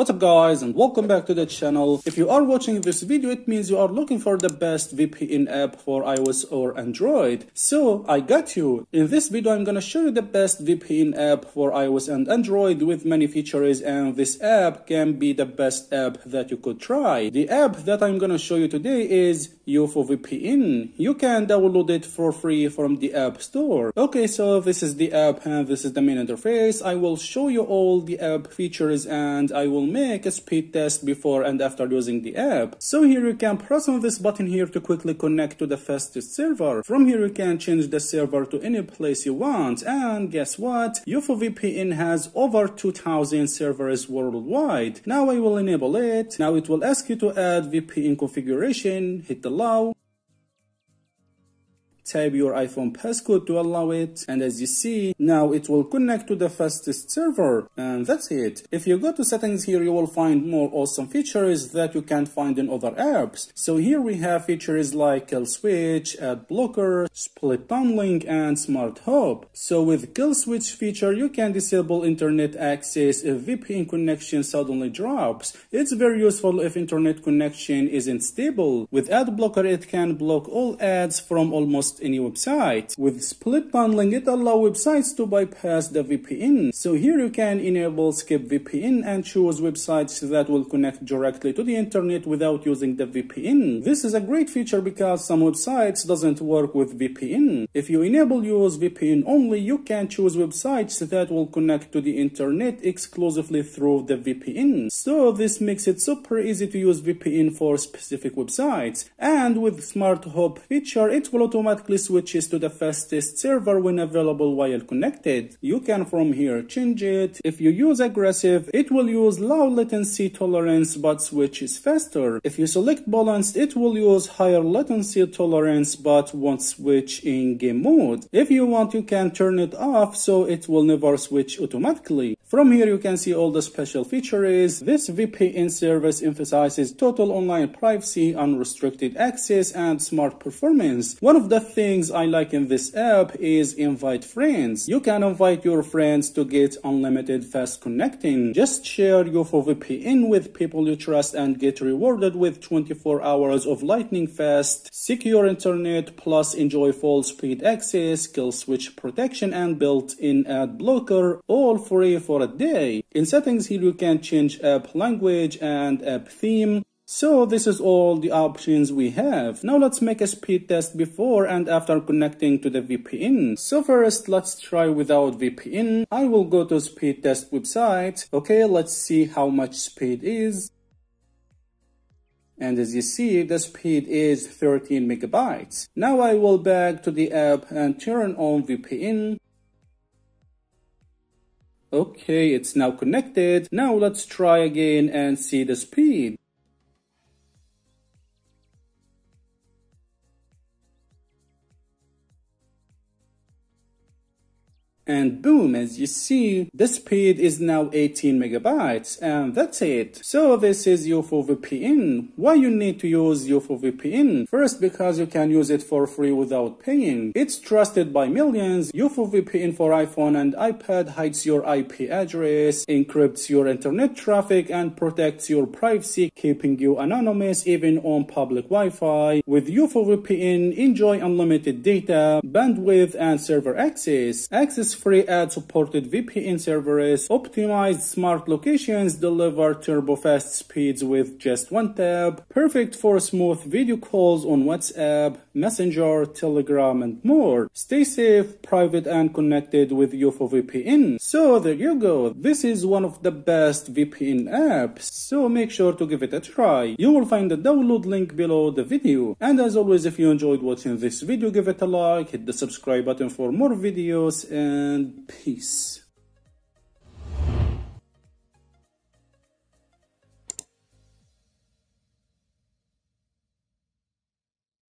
What's up guys, and welcome back to the channel. If you are watching this video, it means you are looking for the best VPN app for iOS or Android. So I got you. In this video I'm gonna show you the best VPN app for iOS and Android with many features, and this app can be the best app that you could try. The app that I'm gonna show you today is UFO VPN. You can download it for free from the App Store. Okay, so this is the app and this is the main interface. I will show you all the app features and I will make a speed test before and after using the app. So here you can press on this button here to quickly connect to the fastest server. From here you can change the server to any place you want, and guess what? UFO VPN has over 2000 servers worldwide. Now I will enable it. Now it will ask you to add VPN configuration. Hit allow. Type your iPhone passcode to allow it, and as you see, now it will connect to the fastest server, and that's it. If you go to settings here, you will find more awesome features that you can't find in other apps. So here we have features like kill switch, ad blocker, split tunneling, and smart hub. So with kill switch feature, you can disable internet access if VPN connection suddenly drops. It's very useful if internet connection isn't stable. With ad blocker, it can block all ads from almost any website. With split tunneling, it allows websites to bypass the VPN. So here you can enable skip VPN and choose websites that will connect directly to the internet without using the VPN. This is a great feature because some websites doesn't work with VPN. If you enable use VPN only, you can choose websites that will connect to the internet exclusively through the VPN. So this makes it super easy to use VPN for specific websites. And with smart hub feature, it will automatically switches to the fastest server when available while connected. You can from here change it. If you use aggressive, it will use low latency tolerance but switches faster. If you select balanced, it will use higher latency tolerance but won't switch in game mode. If you want, you can turn it off so it will never switch automatically. From here you can see all the special features. This VPN service emphasizes total online privacy, unrestricted access, and smart performance. One of the things I like in this app is invite friends. You can invite your friends to get unlimited fast connecting. Just share UFO VPN with people you trust and get rewarded with 24 hours of lightning fast, secure internet, plus enjoy full speed access, kill switch protection, and built-in ad blocker, all free for a day. In settings here you can change app language and app theme. So this is all the options we have. Now let's make a speed test before and after connecting to the VPN. So first let's try without VPN. I will go to speed test website. Okay, let's see how much speed is. And as you see, the speed is 13 megabytes. Now I will back to the app and turn on VPN. Okay, it's now connected. Now let's try again and see the speed. And boom, as you see, the speed is now 18 megabytes, and that's it. So this is UFO VPN. Why you need to use UFO VPN? First, because you can use it for free without paying. It's trusted by millions. UFO VPN for iPhone and iPad hides your IP address, encrypts your internet traffic, and protects your privacy, keeping you anonymous even on public Wi-Fi. With UFO VPN, enjoy unlimited data, bandwidth, and server access. Free ad-supported VPN servers, optimized smart locations, deliver turbo-fast speeds with just one tap, perfect for smooth video calls on WhatsApp, Messenger, Telegram, and more. Stay safe, private, and connected with UFO VPN. So there you go. This is one of the best VPN apps, so make sure to give it a try. You will find the download link below the video. And as always, if you enjoyed watching this video, give it a like, hit the subscribe button for more videos, and peace.